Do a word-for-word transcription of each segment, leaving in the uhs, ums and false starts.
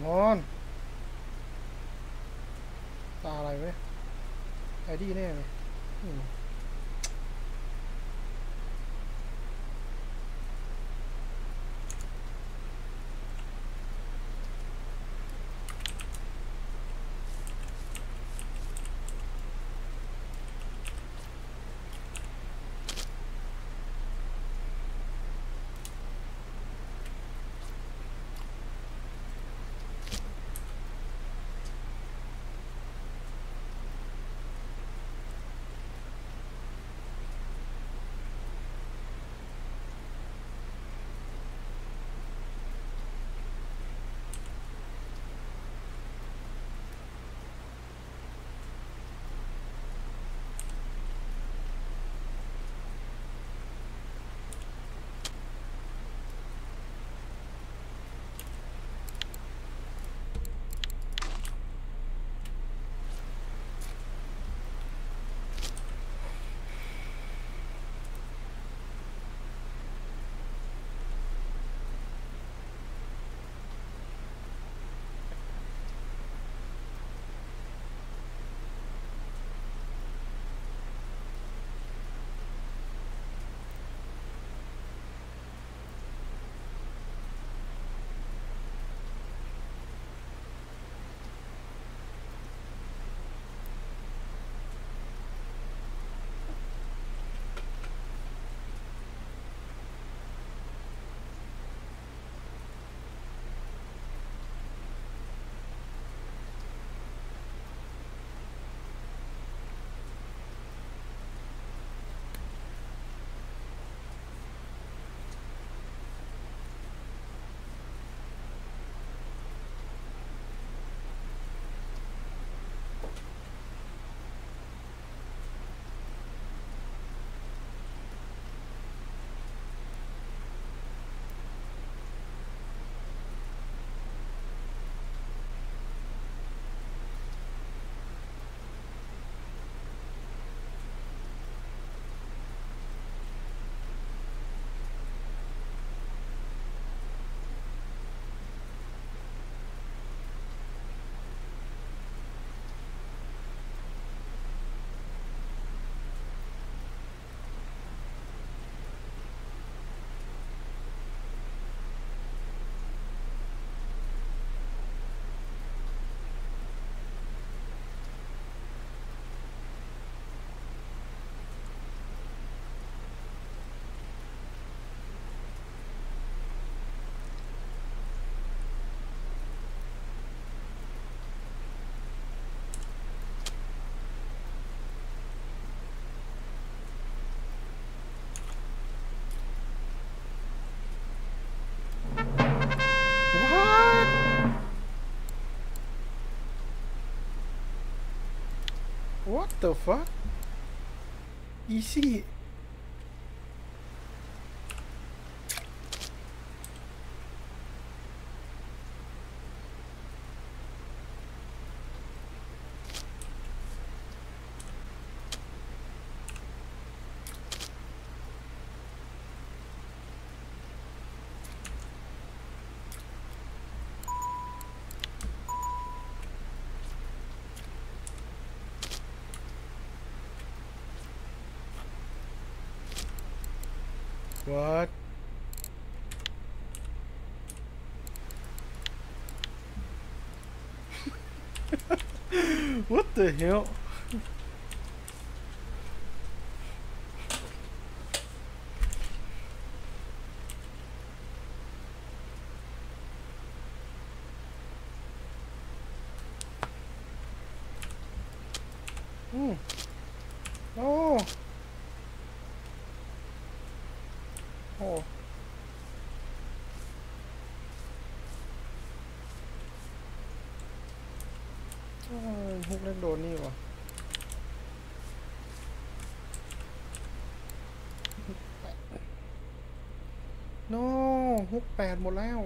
Come on ตาอะไรไหมไอดีแน่เลยWhat the fuck? Easy. What? What the hell? Mm. Oh. Oh. Oh, hookเล่นโดนนี่วะโน่ฮุกแปดหมดแล้ว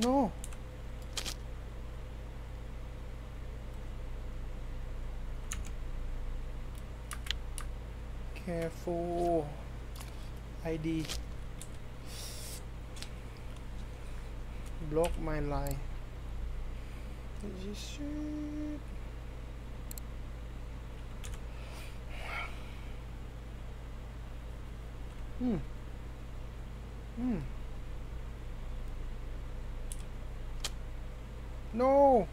No. Careful. I D. Block my line. Hmm. Hmm. No.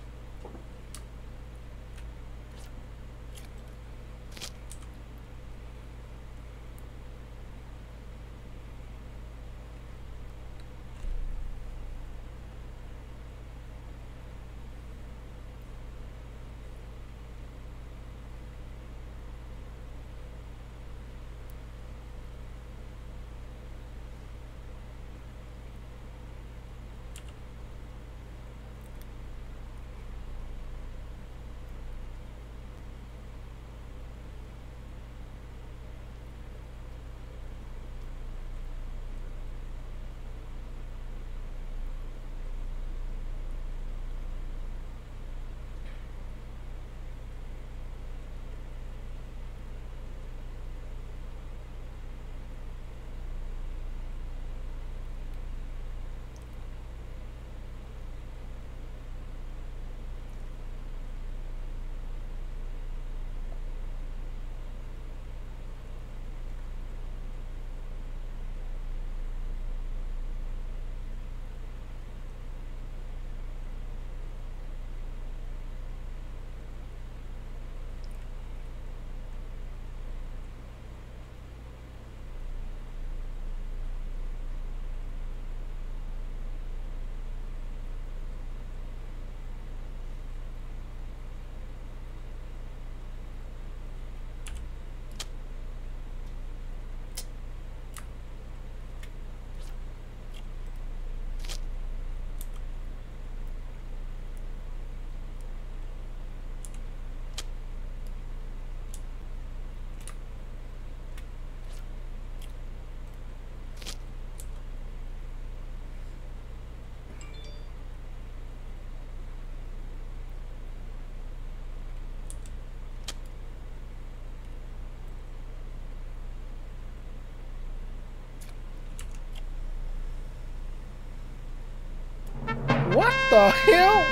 What the hell?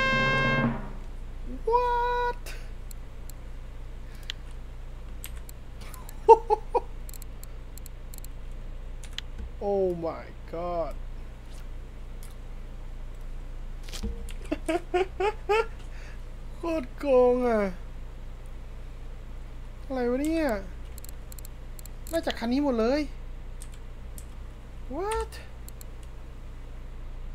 What? Oh my god.โคตรโกงอะอะไรวะเนี่ยน่าจะคันนี้หมดเลย What